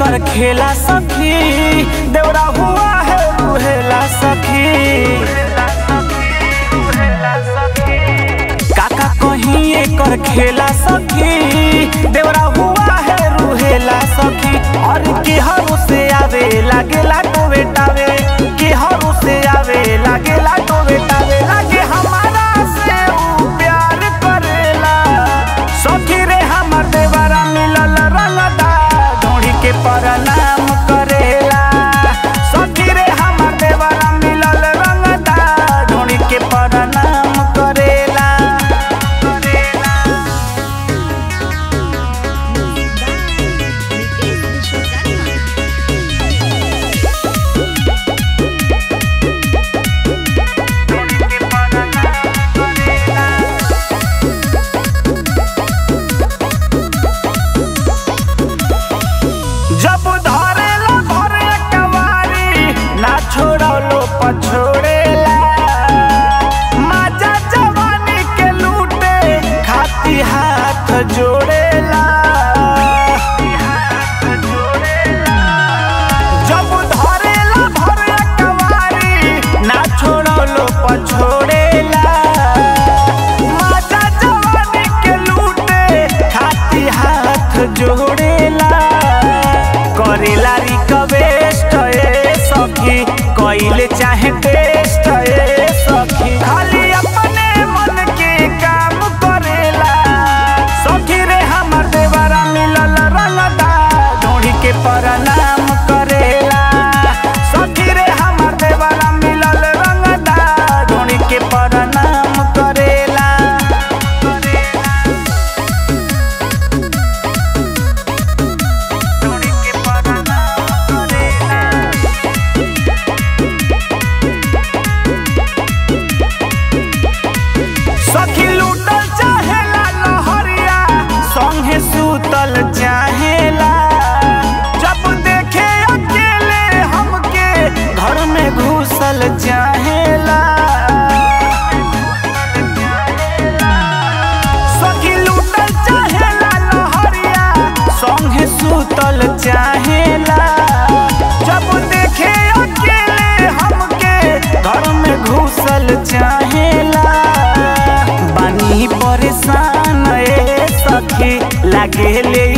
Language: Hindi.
कर खेला सखी देवरा हुआ है रुहेला सखी, काका कहीं एकर खेला सखी देवरा हुआ है रुहेला सखी। और केहरो से आवे लागेला टोवे टावे, केहरो से आवे लागेला टोवे टावे, लागे हमारा से ऊ प्यार करेला सखी रे। हमर देवरा मिलल रंगदा ढोंढी के परना छोड़ेला माजा जवानी के लूटे खाती हाथ जोड़ेला, जब धरेला भरे कवारी ना छोड़लो पछोड़ेला, माजा जवानी के लूटे खाती हाथ जोड़ेला। करेला रिक्वेस्ट ए सखी कोइले चाहे टेस्ट ए सखी, खाली अपने मन के काम करेला सखी रे। हमर देवरा मिलल रंगदा ढोंढी के परनाम करेला सखी रे। हमर देवरा मिलल रंगदा ढोंढी के परनाम करेला। सूतल चाहेला जब देखे अकेले हमके घर में घुसल चाहेला सखी। लूटल चाहेला लहरिया संगे सूतल चाहेला जब देखे अकेले हमके घर में घुसल चाहेला। बानी परेशान ए सखी लागेले